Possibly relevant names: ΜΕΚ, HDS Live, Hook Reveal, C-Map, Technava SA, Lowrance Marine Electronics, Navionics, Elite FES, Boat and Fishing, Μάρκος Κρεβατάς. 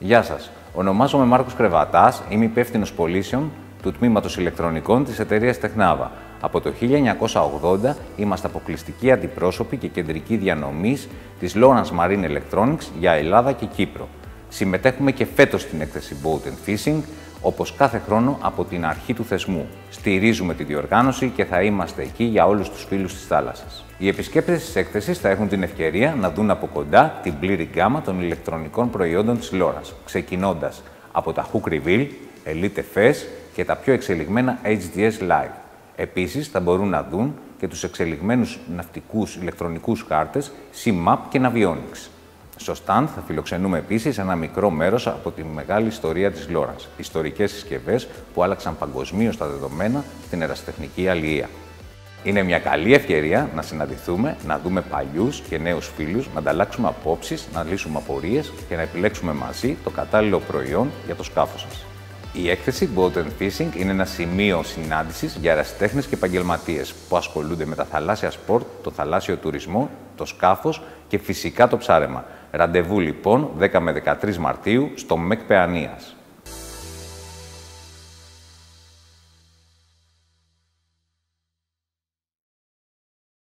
Γεια σας. Ονομάζομαι Μάρκος Κρεβατάς, είμαι υπεύθυνος πωλήσεων του τμήματος ηλεκτρονικών της εταιρείας Technava. Από το 1980 είμαστε αποκλειστικοί αντιπρόσωποι και κεντρική διανομής της Lowrance Marine Electronics για Ελλάδα και Κύπρο. Συμμετέχουμε και φέτος στην έκθεση Boat and Fishing, όπως κάθε χρόνο από την αρχή του θεσμού. Στηρίζουμε τη διοργάνωση και θα είμαστε εκεί για όλους τους φίλους της θάλασσας. Οι επισκέπτες της έκθεσης θα έχουν την ευκαιρία να δουν από κοντά την πλήρη γκάμα των ηλεκτρονικών προϊόντων της Lowrance, ξεκινώντας από τα Hook Reveal, Elite FES και τα πιο εξελιγμένα HDS Live. Επίσης, θα μπορούν να δουν και τους εξελιγμένους ναυτικούς ηλεκτρονικούς χάρτες C-Map και Navionics. Στο stand θα φιλοξενούμε επίσης ένα μικρό μέρος από τη μεγάλη ιστορία της Lowrance, ιστορικές συσκευές που άλλαξαν παγκοσμίως τα δεδομένα στην ερασιτεχνική αλληλεία. Είναι μια καλή ευκαιρία να συναντηθούμε, να δούμε παλιούς και νέους φίλους, να ανταλλάξουμε απόψεις, να λύσουμε απορίες και να επιλέξουμε μαζί το κατάλληλο προϊόν για το σκάφος σας. Η έκθεση Boat and Fishing είναι ένα σημείο συνάντησης για ερασιτέχνες και επαγγελματίες που ασχολούνται με τα θαλάσσια σπορτ, το θαλάσσιο τουρισμό, το σκάφος και φυσικά το ψάρεμα. Ραντεβού λοιπόν 10 με 13 Μαρτίου στο ΜΕΚ Παιανίας.